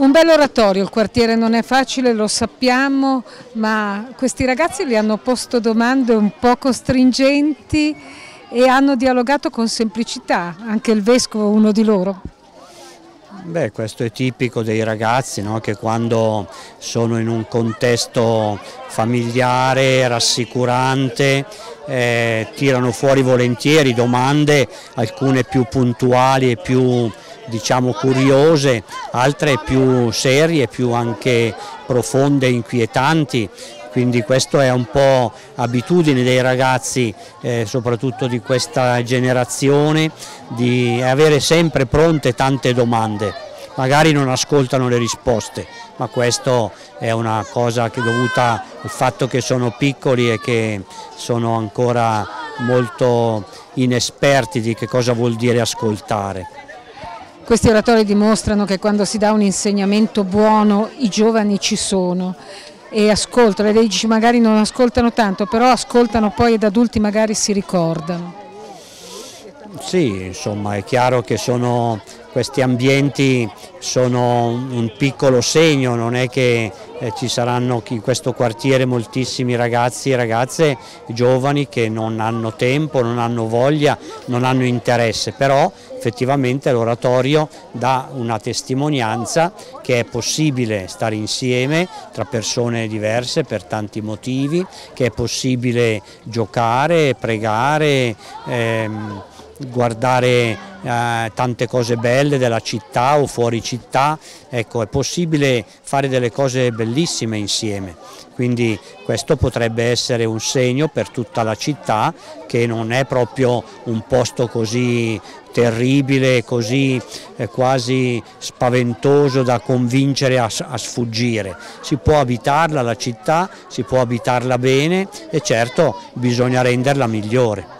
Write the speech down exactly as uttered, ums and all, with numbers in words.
Un bel oratorio, il quartiere non è facile, lo sappiamo, ma questi ragazzi li hanno posto domande un poco stringenti e hanno dialogato con semplicità, anche il vescovo uno di loro. Beh, questo è tipico dei ragazzi, no? Che quando sono in un contesto familiare, rassicurante, eh, tirano fuori volentieri domande, alcune più puntuali e più, diciamo, curiose, altre più serie, più anche profonde e inquietanti. Quindi questo è un po' abitudine dei ragazzi, eh, soprattutto di questa generazione, di avere sempre pronte tante domande. Magari non ascoltano le risposte, ma questo è una cosa che è dovuta al fatto che sono piccoli e che sono ancora molto inesperti di che cosa vuol dire ascoltare. Questi oratori dimostrano che quando si dà un insegnamento buono i giovani ci sono e ascoltano, le leggi magari non ascoltano tanto, però ascoltano poi ed adulti magari si ricordano. Sì, insomma è chiaro che sono, questi ambienti sono un piccolo segno, non è che eh, ci saranno in questo quartiere moltissimi ragazzi e ragazze giovani che non hanno tempo, non hanno voglia, non hanno interesse, però effettivamente l'oratorio dà una testimonianza che è possibile stare insieme tra persone diverse per tanti motivi, che è possibile giocare, pregare, ehm, guardare eh, tante cose belle della città o fuori città, ecco, è possibile fare delle cose bellissime insieme, quindi questo potrebbe essere un segno per tutta la città che non è proprio un posto così terribile, così eh, quasi spaventoso da convincere a, a sfuggire. Si può abitarla la città, si può abitarla bene e certo bisogna renderla migliore.